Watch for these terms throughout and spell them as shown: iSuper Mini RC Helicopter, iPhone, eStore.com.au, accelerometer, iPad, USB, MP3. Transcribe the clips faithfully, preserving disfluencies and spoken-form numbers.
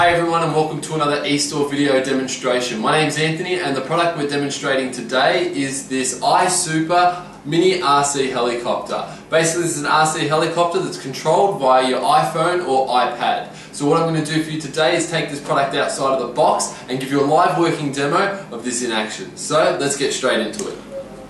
Hi everyone, and welcome to another eStore video demonstration. My name's Anthony, and the product we're demonstrating today is this iSuper Mini R C Helicopter. Basically, this is an R C helicopter that's controlled via your iPhone or iPad. So what I'm going to do for you today is take this product outside of the box and give you a live working demo of this in action. So let's get straight into it.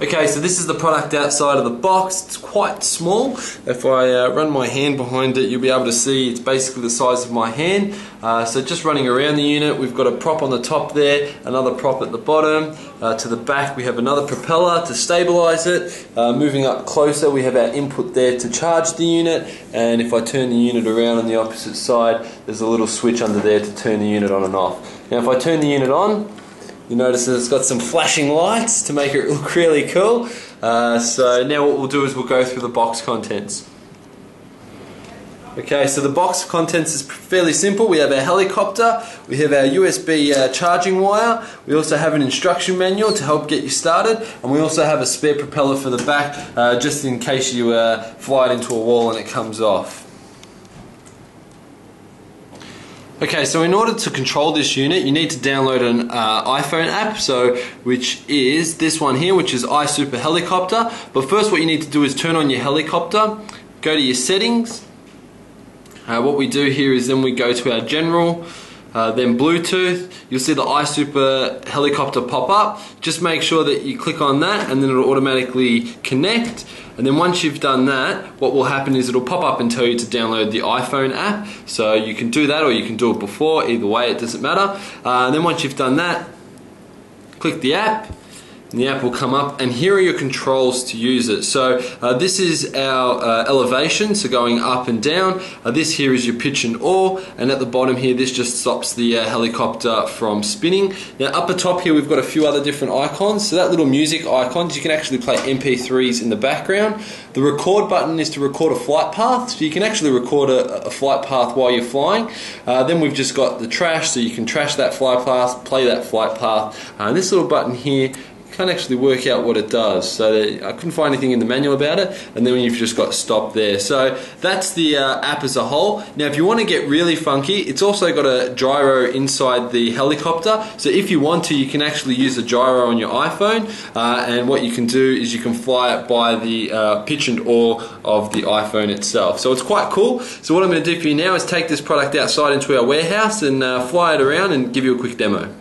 Okay, so this is the product outside of the box. It's quite small. If I uh, run my hand behind it, you'll be able to see it's basically the size of my hand. Uh, so just running around the unit, we've got a prop on the top there, another prop at the bottom. Uh, to the back we have another propeller to stabilize it. Uh, moving up closer, we have our input there to charge the unit. And if I turn the unit around on the opposite side, there's a little switch under there to turn the unit on and off. Now if I turn the unit on, you notice that it's got some flashing lights to make it look really cool. Uh, so now what we'll do is we'll go through the box contents. Okay, so the box contents is fairly simple. We have our helicopter, we have our U S B uh, charging wire, we also have an instruction manual to help get you started, and we also have a spare propeller for the back uh, just in case you uh, fly it into a wall and it comes off. Okay, so in order to control this unit, you need to download an uh, iPhone app, so which is this one here, which is iSuper Helicopter. But first what you need to do is turn on your helicopter, go to your settings. Uh, what we do here is then we go to our general, uh, then Bluetooth. You'll see the iSuper Helicopter pop up. Just make sure that you click on that and then it'll automatically connect. And then once you've done that, what will happen is it'll pop up and tell you to download the iPhone app. So you can do that or you can do it before. Either way, it doesn't matter. Uh, and then once you've done that, click the app. And the app will come up, and here are your controls to use it. So uh, this is our uh, elevation, so going up and down. Uh, this here is your pitch and oar, and at the bottom here, this just stops the uh, helicopter from spinning. Now up the top here, we've got a few other different icons. So that little music icons, you can actually play M P threes in the background. The record button is to record a flight path, so you can actually record a, a flight path while you're flying. Uh, then we've just got the trash, so you can trash that flight path, play that flight path. Uh, and this little button here, can't actually work out what it does, so I couldn't find anything in the manual about it, and then you've just got stop there. So that's the uh, app as a whole. Now if you want to get really funky, it's also got a gyro inside the helicopter, so if you want to, you can actually use a gyro on your iPhone, uh, and what you can do is you can fly it by the uh, pitch and oar of the iPhone itself. So it's quite cool. So what I'm going to do for you now is take this product outside into our warehouse and uh, fly it around and give you a quick demo.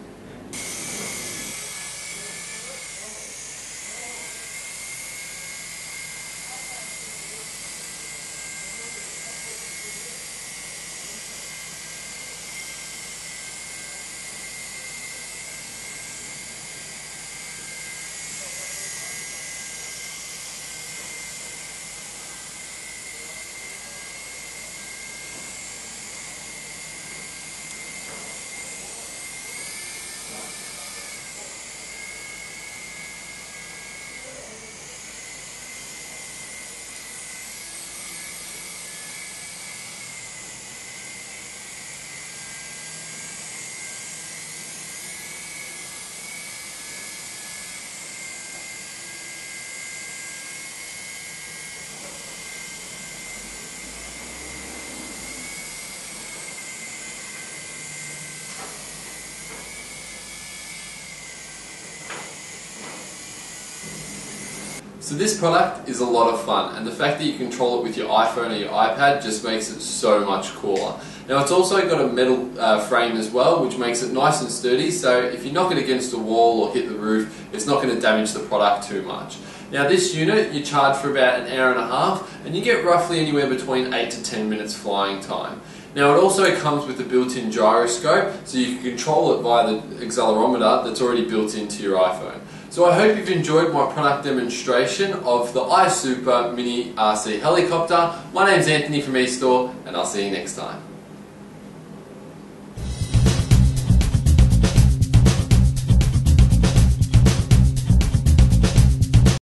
So this product is a lot of fun, and the fact that you control it with your iPhone or your iPad just makes it so much cooler. Now it's also got a metal uh, frame as well, which makes it nice and sturdy, so if you knock it against a wall or hit the roof, it's not going to damage the product too much. Now this unit, you charge for about an hour and a half, and you get roughly anywhere between eight to ten minutes flying time. Now it also comes with a built-in gyroscope, so you can control it via the accelerometer that's already built into your iPhone. So I hope you've enjoyed my product demonstration of the iSuper Mini R C Helicopter. My name's Anthony from eStore, and I'll see you next time.